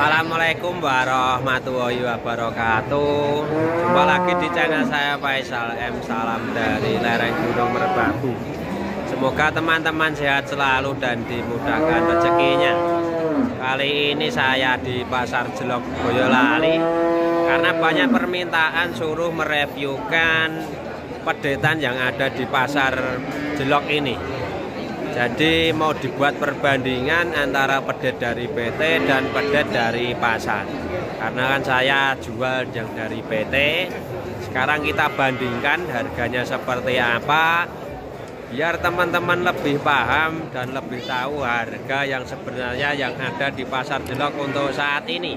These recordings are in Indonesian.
Assalamualaikum warahmatullahi wabarakatuh. Jumpa lagi di channel saya Faisal M. Salam dari lereng Gunung Merbabu. Semoga teman-teman sehat selalu dan dimudahkan rezekinya. Kali ini saya di pasar Jelok Boyolali karena banyak permintaan suruh mereviewkan pedetan yang ada di pasar Jelok ini. Jadi mau dibuat perbandingan antara pedet dari PT dan pedet dari pasar. Karena kan saya jual yang dari PT. Sekarang kita bandingkan harganya seperti apa, biar teman-teman lebih paham dan lebih tahu harga yang sebenarnya yang ada di pasar Jelok untuk saat ini.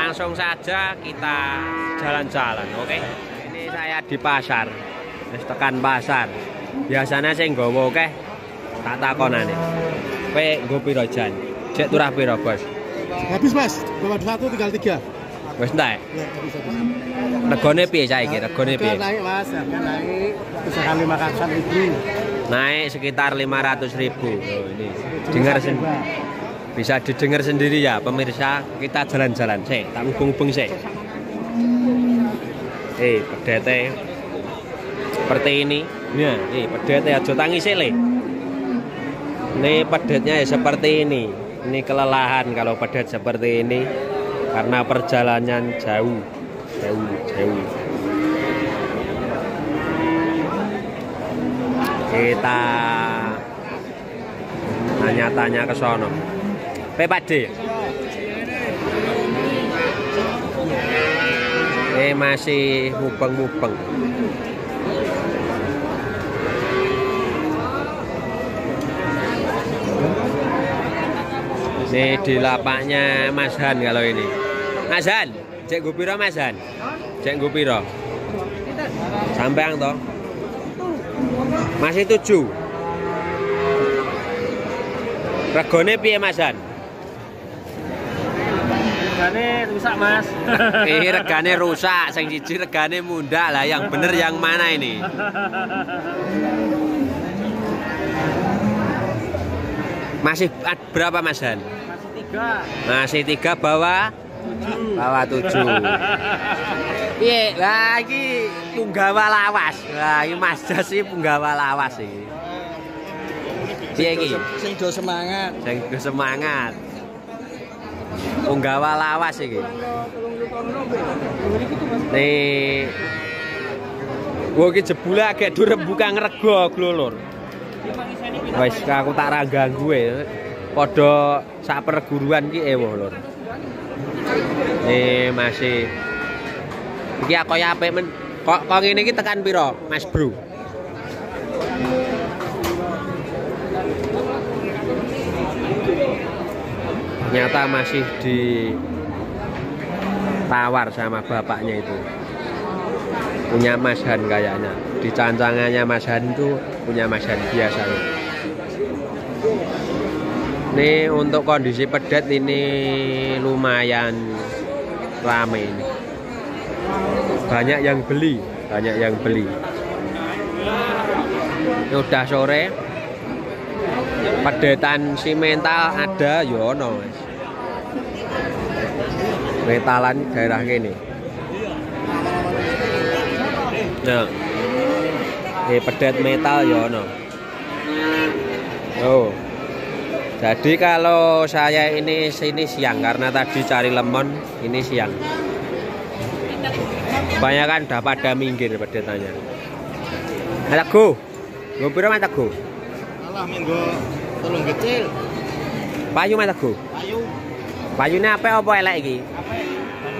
Langsung saja kita jalan-jalan, oke? Ini saya di pasar, terus tekan pasar. Biasanya saya nggowo keh. Tak takonane. Kowe nggo pira jan? Jek turah pira, Bos? Habis, Mas. 21 tinggal 3. Wis entek. Regane piye saiki? Regane piye? Naik, Mas. Harga naik sekitar 500.000. Naik sekitar 500.000. Oh, ini. Dengar sendiri. Bisa didengar sendiri ya, pemirsa. Kita jalan-jalan sih, tak hubung-hubung sih. Pedete. Seperti ini. Ya, pedete aja tangis le. Ini pedetnya ya seperti ini. Ini kelelahan kalau pedet seperti ini karena perjalanan jauh. Kita tanya-tanya ke sono. PPD. Ini masih mubeng-mubeng. Ini di lapaknya Mas Han kalau ini. Mas Han, cek gupiro Mas Han. Cek gupiro. Sampean toh. Masih 7. Regane piye Mas Han? Regane rusak, Mas. Regane rusak, sing siji regane mundhak lah, yang bener yang mana ini? Masih berapa Mas Han? Masih 3. Masih 3 bawah 7. Piye? Lah iki punggawa lawas. Lah iki Mas Jas iki punggawa lawas iki. Piye iki? Sing do semangat. Sing do semangat. Punggawa lawas iki. Nih. Wo iki jebule agek durem buka ngrego glolor. Wes aku tak ra ganggu e. Padha sak perguruan iki ewoh lho. Masih. Iki koyo apik men. Kok ngene iki tekan pira, Mas Bro? Nyata masih ditawar sama bapaknya itu. Punya Mas Han kayaknya. Di cancangannya Mas Han itu punya Mas Han biasa. Ini untuk kondisi pedet ini lumayan ramai ini. Banyak yang beli. Ini udah sore. Pedetan simental ada yono. Metalan daerah ini. Nah, pedet metal ya ono. Oh, jadi kalau saya ini sini siang karena tadi cari lemon, ini siang. Banyak kan udah pada minggir pedetannya. Mataku, gopiro mataku. Alah minggu tolong kecil. Payu mataku. Payu. Payunya apa elek iki?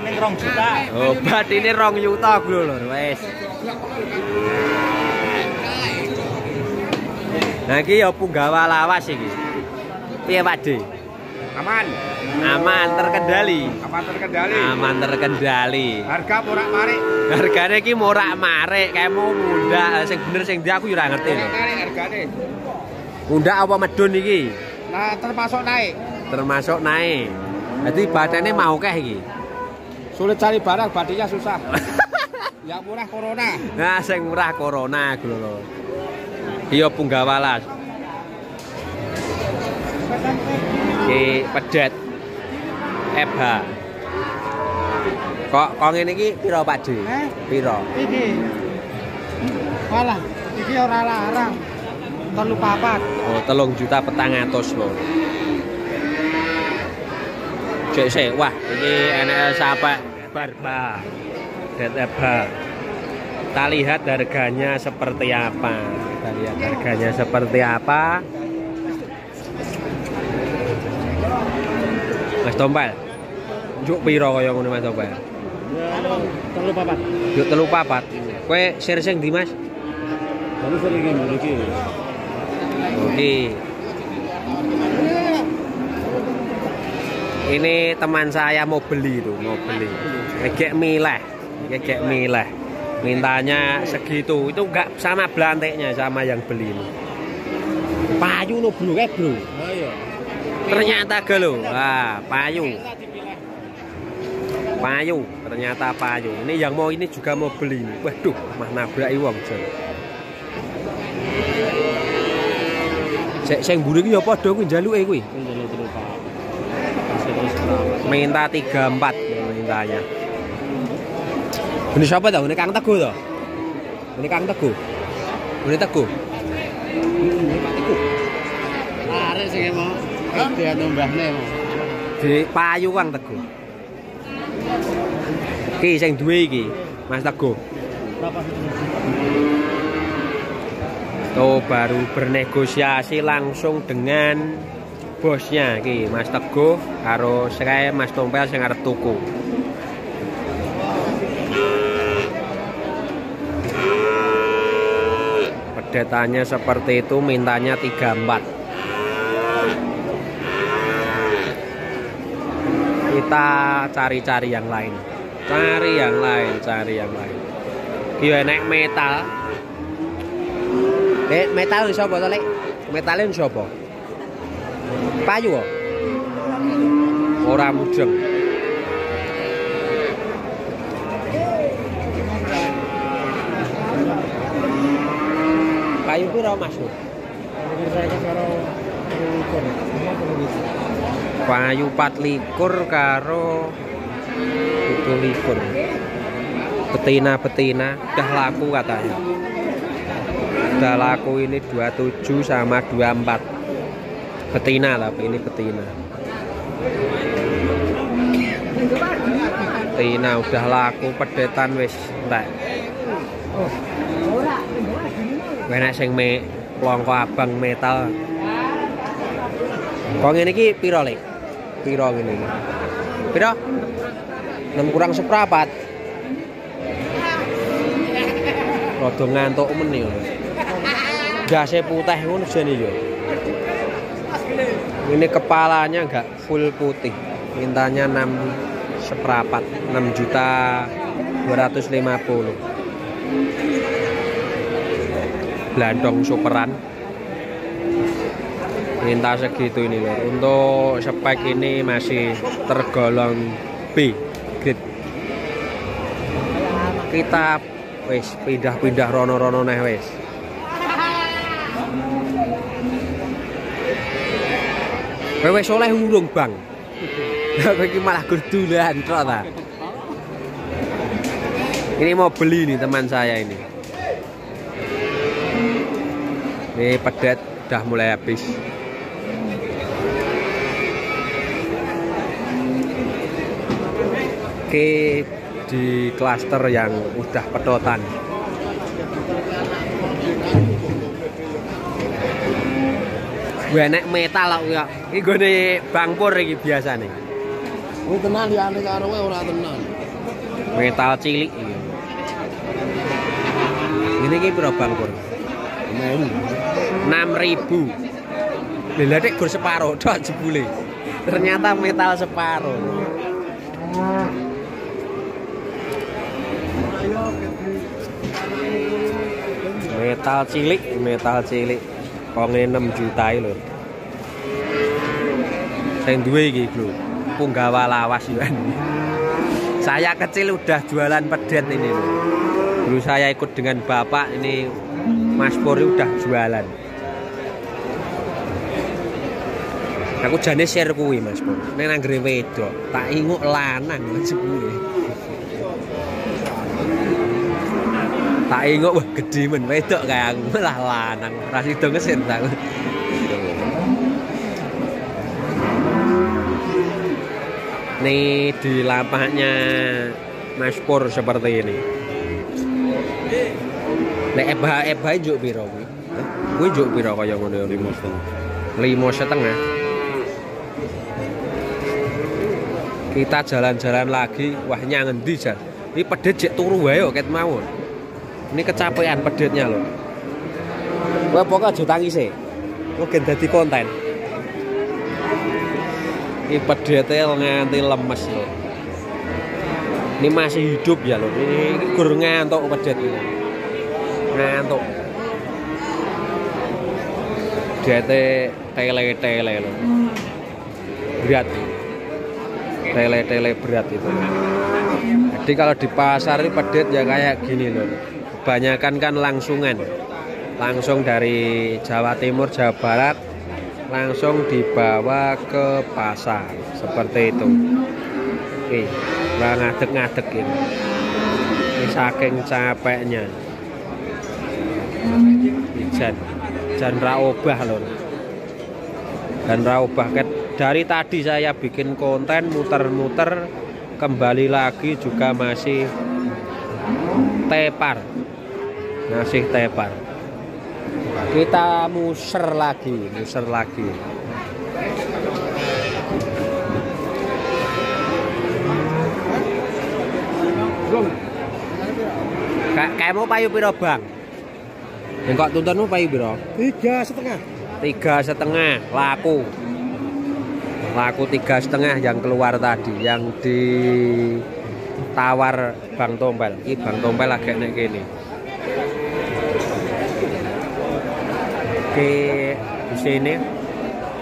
Ini 2 juta. Oh, bat ini 2 juta glo lho, wes. Nah iki ya punggawa lawas iki. Piye Pak D? Aman. Aman terkendali. Harga morak-marik. Hargane iki morak-marik, kemu mundak sing bener sing ndi aku yo ora ngerti lho. Hargane. Mundak apa medun iki? Nah, termasuk naik. Jadi badannya mau keh iki. Sulit cari barang, badinya susah. Yang murah corona. Nah, sing murah corona iku lho. Iya punggawa las. Iki pedet FH. Kok ngene iki piro Pak D? Piro? Iki. Walah, iki ora larang. 34. Oh, 3.400.000 lho. Cek, wah, ini enak sahabat Barba. Barba. Kita lihat harganya seperti apa. Kita lihat harganya seperti apa. Mas Tompel. Juk piro kaya ngono Mas Tompel? Yo 34. Yo 34. Kowe share sing ndi Mas? Baru sering iki. Oke. Ini teman saya mau beli tuh, mau beli. Ngejek milih, ngejek milih. Mintanya segitu, itu enggak sama belanteknya sama yang beli ini. Payu lo bro, kayak bro. Ternyata gelo, ah payu. Payu, ternyata payu. Ini yang mau ini juga mau beli. Waduh, mah nabrak wong jare. Cek sing mburi iki ya padha kuwi njaluke kuwi. Minta 34 mintanya. Ini siapa tahu? Ini Kang Teguh toh? Ini Kang Teguh. Ini Teguh. Arek sing mau dia nombahne mau. Di payu Kang Teguh. Ki sing duwe iki Mas Teguh. Tuh baru bernegosiasi langsung dengan bosnya iki Mas Teguh karo sekae Mas Tompel sing arep tuku. Pedetannya seperti itu, mintanya 34. Kita cari-cari yang lain. Cari yang lain, cari yang lain. Ki enek metal. Lek metal iso apa to, Lek? Metale iso apa? Payu kok. Ora mudeng. Payu ku ora masuk. Payu 24 karo 25. Betina-betina udah laku katanya. Udah laku ini 27 sama 24. Betina lah, ini betina. Betina udah laku, pedetan wis entek. Enak sing me plongko abang metal. Kok ngene iki piro, Lek? Piro ngene iki? Piro? 6 kurang seprapat. Rada ngantuk meni lho. Jase putih ngono jane yo. Ini kepalanya enggak full putih. Mintanya 6 seprapat, 6.250.000. Blandong superan. Minta segitu ini loh. Untuk spek ini masih tergolong B grade. Kita wis pindah-pindah rono-rono neh wis. Wewe soleh urung bang, bagi malah gerdulan tro ta. Ini mau beli nih teman saya ini. Ini pedet udah mulai habis. Oke, di klaster yang udah pedotan. Gue enek metal aku ya. Ini gue nih bangpur ini biasa nih. Gue tenang ya, aneh karo orang tenang. Metal cilik ini. Ini berapa bangpur? 6.000. Bila dek gue separuh, doang jebule. Ternyata metal separuh. Metal cilik, metal cilik. Konge 6 juta lho. Sing duwe iki, Bro. Punggawa lawas yo. Saya kecil udah jualan pedet ini lho. Dulu saya ikut dengan Bapak ini Mas Puri udah jualan. Aku jane share kuwi Mas Pur. Nek nang gere wedok, tak inguk lanang wajib kuwi. Tak inguk wah gedhe men wedok kae aku lah lanang. Ra sido ngesen tak. Nih di lapaknya Mas Pur seperti ini. Nek ebah-ebah njuk piro kuwi? Kuwi njuk piro kaya ngono? 5,5. Kita jalan-jalan lagi. Wah nyangendi jan. Ini pedet jek turu wae kok ket mawon. Ini kecapean pedetnya loh. Wah pokoknya aja tangise. Mungkin dadi konten. Ini pedetnya nganti lemes loh. Ini masih hidup ya loh. Ini gur ngantuk pedet ini. Ngantuk. Dia tele-tele loh. Berat. Tele-tele berat itu. Jadi kalau di pasar ini pedet ya kayak gini loh. Kebanyakan kan langsungan. Langsung dari Jawa Timur, Jawa Barat langsung dibawa ke pasar seperti itu. Ih, ngadeg-ngadeg ini. Ini saking capeknya. Jan ra obah lho. Jan ra obah ket. Dari tadi saya bikin konten muter-muter kembali lagi juga masih tepar. Masih tepar. Kita muser lagi. Kamu payu piro bang? Yang kok tuntunmu payu piro? 3,5. 3,5 laku 3,5 yang keluar tadi, yang ditawar Bang Tompel. Ini Bang Tompel agak naik gini. Oke, di sini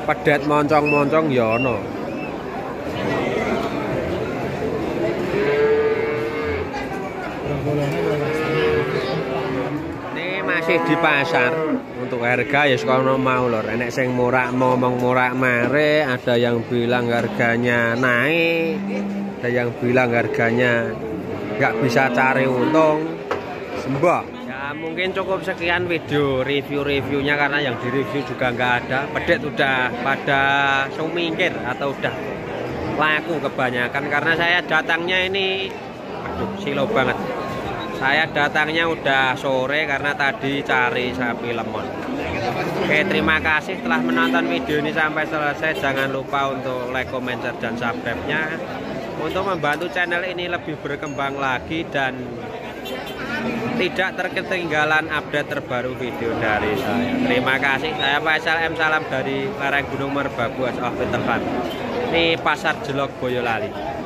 pedet moncong-moncong yono. Ini masih di pasar. Untuk harga ya sekono mau lor. Enek sing murah ngomong murah mare, ada yang bilang harganya naik, ada yang bilang harganya nggak bisa cari untung. Sembah. Mungkin cukup sekian video review-reviewnya karena yang direview juga nggak ada. Pedet udah pada sumingkir atau udah laku kebanyakan karena saya datangnya ini aduh silo banget. Saya datangnya udah sore karena tadi cari sapi lemon. Oke, terima kasih telah menonton video ini sampai selesai. Jangan lupa untuk like, comment, share, dan subscribe-nya untuk membantu channel ini lebih berkembang lagi dan tidak terketinggalan update terbaru video dari saya. Terima kasih. Saya Faisal M. Salam dari lereng Gunung Merbabu. Ini pasar Jelok Boyolali.